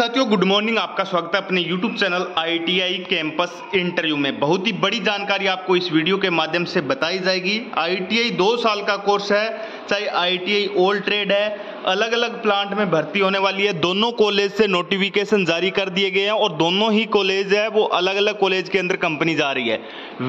साथियों good morning, आपका स्वागत है अपने YouTube channel ITI campus interview में। बहुत ही बड़ी जानकारी आपको इस वीडियो के माध्यम से बताई जाएगी। ITI 2 साल का कोर्स है, चाहे ITI ऑल ट्रेड है, अलग अलग प्लांट में भर्ती होने वाली है। दोनों कॉलेज से नोटिफिकेशन जारी कर दिए गए हैं और दोनों ही कॉलेज है वो अलग अलग कॉलेज के अंदर कंपनी जा रही है।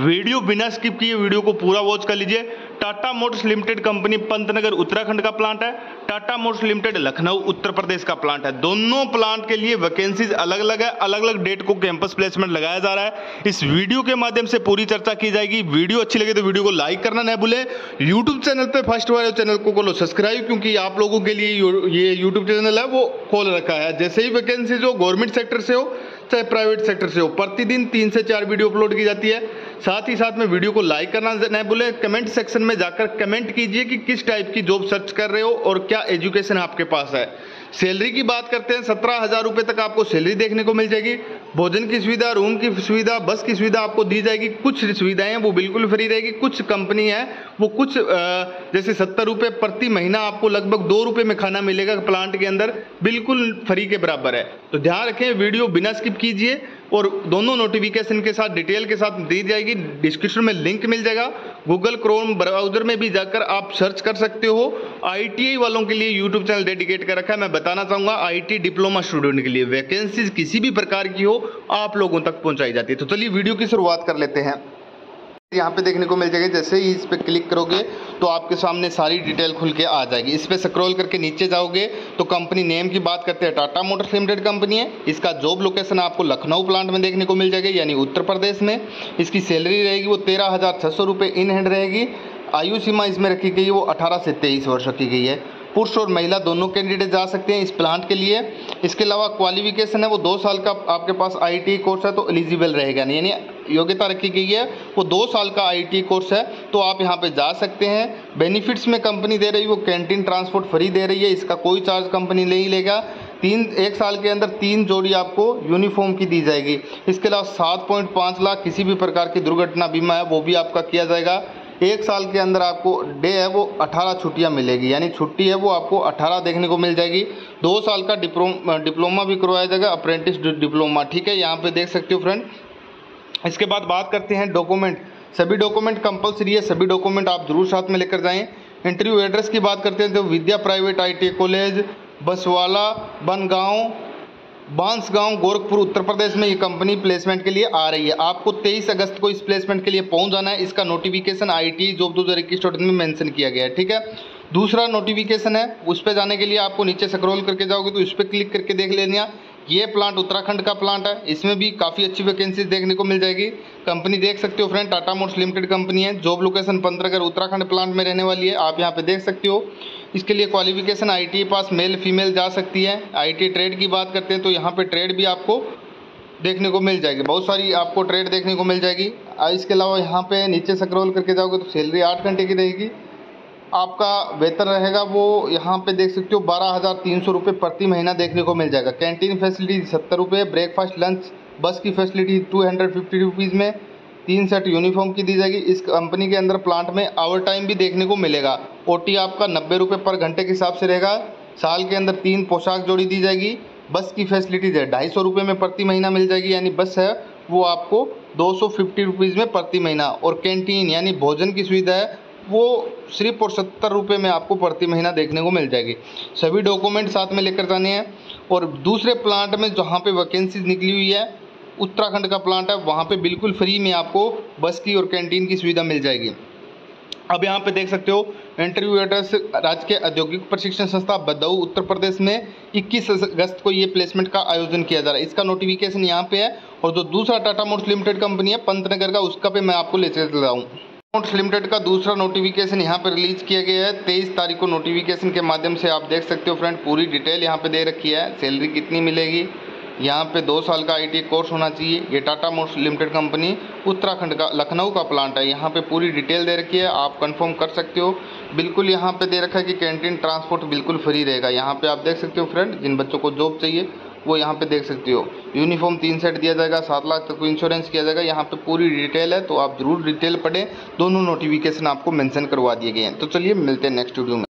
वीडियो बिना स्किप किए वीडियो को पूरा वॉच कर लीजिए। Tata Motors Limited company Pantnagar Uttarakhand का प्लांट है, टाटा मोटर्स लिमिटेड लखनऊ उत्तर प्रदेश का प्लांट है। दोनों प्लांट के लिए वैकेंसीज अलग अलग है, अलग अलग डेट को कैंपस प्लेसमेंट लगाया जा रहा है। इस वीडियो के माध्यम से पूरी चर्चा की जाएगी। वीडियो अच्छी लगे तो वीडियो को लाइक करना न भूलें। यूट्यूब चैनल पर फर्स्ट बार चैनल को सब्सक्राइब, क्योंकि आप लोगों के लिए ये यूट्यूब चैनल है वो खोल रखा है। जैसे ही वैकेंसीज हो, गवर्नमेंट सेक्टर से हो चाहे प्राइवेट सेक्टर से हो, प्रतिदिन 3 से 4 वीडियो अपलोड की जाती है। साथ ही साथ में वीडियो को लाइक करना न भूलें। कमेंट सेक्शन में जाकर कमेंट कीजिए कि किस टाइप की जॉब सर्च कर रहे हो और क्या एजुकेशन आपके पास है। सैलरी की बात करते हैं, 17,000 रुपये तक आपको सैलरी देखने को मिल जाएगी। भोजन की सुविधा, रूम की सुविधा, बस की सुविधा आपको दी जाएगी। कुछ सुविधाएं वो बिल्कुल फ्री रहेगी, कुछ कंपनी है वो कुछ जैसे 70 रुपये प्रति महीना आपको लगभग 2 रुपये में खाना मिलेगा प्लांट के अंदर, बिल्कुल फ्री के बराबर है। तो ध्यान रखें, वीडियो बिना स्किप कीजिए और दोनों नोटिफिकेशन के साथ डिटेल के साथ दी जाएगी। डिस्क्रिप्शन में लिंक मिल जाएगा, गूगल क्रोम ब्राउजर में भी जाकर आप सर्च कर सकते हो। ITI वालों के लिए यूट्यूब चैनल डेडिकेट कर रखा है। मैं बताना चाहूँगा IT डिप्लोमा स्टूडेंट के लिए वैकेंसीज किसी भी प्रकार की हो आप लोगों तक पहुँचाई जाती है। तो चलिए वीडियो की शुरुआत कर लेते हैं। यहाँ पे देखने को मिल जाएगा, जैसे ही इस पे क्लिक करोगे तो आपके सामने सारी डिटेल खुल के आ जाएगी। इस पे स्क्रॉल करके नीचे जाओगे तो कंपनी नेम की बात करते हैं, टाटा मोटर्स लिमिटेड कंपनी है। इसका जॉब लोकेशन आपको लखनऊ प्लांट में देखने को मिल जाएगा, यानी उत्तर प्रदेश में। इसकी सैलरी रहेगी वो 13,600 रुपये इन हैंड रहेगी। आयु सीमा इसमें रखी गई है वो 18 से 23 वर्ष रखी गई है। पुरुष और महिला दोनों कैंडिडेट जा सकते हैं इस प्लांट के लिए। इसके अलावा क्वालिफिकेशन है वो 2 साल का आपके पास ITI कोर्स है तो एलिजिबल रहेगा, यानी योग्यता रखी गई है वो 2 साल का ITI कोर्स है तो आप यहाँ पे जा सकते हैं। बेनिफिट्स में कंपनी दे रही है वो कैंटीन ट्रांसपोर्ट फ्री दे रही है, इसका कोई चार्ज कंपनी नहीं लेगा। 1 साल के अंदर 3 जोड़ी आपको यूनिफॉर्म की दी जाएगी। इसके अलावा 7.5 लाख किसी भी प्रकार की दुर्घटना बीमा है वो भी आपका किया जाएगा। 1 साल के अंदर आपको डे है वो 18 छुट्टियाँ मिलेगी, यानी छुट्टी है वो आपको 18 देखने को मिल जाएगी। 2 साल का डिप्लोमा भी करवाया जाएगा, अप्रेंटिस डिप्लोमा, ठीक है, यहाँ पे देख सकते हो फ्रेंड। इसके बाद बात करते हैं डॉक्यूमेंट। सभी डॉक्यूमेंट कंपलसरी है, सभी डॉक्यूमेंट आप जरूर साथ में लेकर जाएँ। इंटरव्यू एड्रेस की बात करते हैं तो Vidya private ITI college, Baswala Bangaon Bansgaon, Gorakhpur, Uttar Pradesh में ये कंपनी प्लेसमेंट के लिए आ रही है। आपको 23 अगस्त को इस प्लेसमेंट के लिए पहुंच जाना है। इसका नोटिफिकेशन ITI जॉब 2021 में मेंशन किया गया है, ठीक है। दूसरा नोटिफिकेशन है, उस पर जाने के लिए आपको नीचे स्क्रॉल करके जाओगे तो उस पर क्लिक करके देख लेना। ये प्लांट उत्तराखंड का प्लांट है, इसमें भी काफ़ी अच्छी वैकेंसीज देखने को मिल जाएगी। कंपनी देख सकते हो friend, Tata Motors Limited company है। Job location Pantnagar Uttarakhand plant में रहने वाली है, आप यहाँ पे देख सकते हो। इसके लिए qualification ITI pass male female जा सकती है। ITI ट्रेड की बात करते हैं तो यहाँ पे ट्रेड भी आपको देखने को मिल जाएगी, बहुत सारी आपको ट्रेड देखने को मिल जाएगी। इसके अलावा यहाँ पे नीचे स्क्रॉल करके जाओगे तो सैलरी 8 घंटे की रहेगी। आपका वेतन रहेगा वो यहाँ पे देख सकते हो 12,300 रुपये प्रति महीना देखने को मिल जाएगा। कैंटीन फैसिलिटी 70 रुपये, ब्रेकफास्ट लंच बस की फैसिलिटी 250 रुपीज़ में, 3 सेट यूनिफॉर्म की दी जाएगी। इस कंपनी के अंदर प्लांट में आवर टाइम भी देखने को मिलेगा। OT आपका 90 रुपये पर घंटे के हिसाब से रहेगा। साल के अंदर 3 पोशाक जोड़ी दी जाएगी। बस की फैसिलिटीज है 250 रुपये में प्रति महीना मिल जाएगी, यानी बस है वो आपको 250 रुपीज़ में प्रति महीना। और कैंटीन यानी भोजन की सुविधा है वो सिर्फ और 70 रुपये में आपको प्रति महीना देखने को मिल जाएगी। सभी डॉक्यूमेंट साथ में लेकर जाने हैं। और दूसरे प्लांट में जहाँ पे वैकेंसीज निकली हुई है, उत्तराखंड का प्लांट है, वहाँ पे बिल्कुल फ्री में आपको बस की और कैंटीन की सुविधा मिल जाएगी। अब यहाँ पे देख सकते हो इंटरव्यू एड्रेस, राजकीय औद्योगिक प्रशिक्षण संस्थान बदाऊ उत्तर प्रदेश में 21 अगस्त को ये प्लेसमेंट का आयोजन किया जा रहा है। इसका नोटिफिकेशन यहाँ पे है। और जो दूसरा टाटा मोटर्स लिमिटेड कंपनी है पंतनगर का, उसका पे मैं आपको लेते चल रहा हूँ। मोटर्स लिमिटेड का दूसरा नोटिफिकेशन यहाँ पर रिलीज किया गया है 23 तारीख को। नोटिफिकेशन के माध्यम से आप देख सकते हो फ्रेंड, पूरी डिटेल यहाँ पे दे रखी है। सैलरी कितनी मिलेगी, यहाँ पे 2 साल का ITI कोर्स होना चाहिए। ये Tata Motors Limited company Uttarakhand का लखनऊ का प्लांट है, यहाँ पे पूरी डिटेल दे रखी है, आप कंफर्म कर सकते हो। बिल्कुल यहाँ पे दे रखा है कि कैंटीन ट्रांसपोर्ट बिल्कुल फ्री रहेगा। यहाँ पे आप देख सकते हो फ्रेंड, जिन बच्चों को जॉब चाहिए वो यहाँ पे देख सकते हो। यूनिफॉर्म 3 सेट दिया जाएगा, 7 लाख तक को इंश्योरेंस किया जाएगा। यहाँ पे पूरी डिटेल है तो आप ज़रूर डिटेल पढ़ें। दोनों नोटिफिकेशन आपको मेंशन करवा दिए गए हैं। तो चलिए मिलते हैं नेक्स्ट वीडियो में।